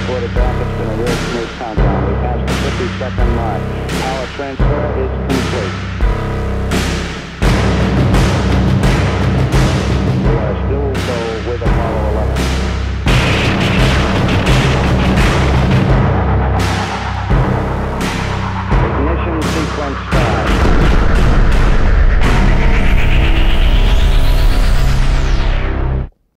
reported traffic's been a real smooth countdown. We passed the 50-second mark. Power transfer is complete.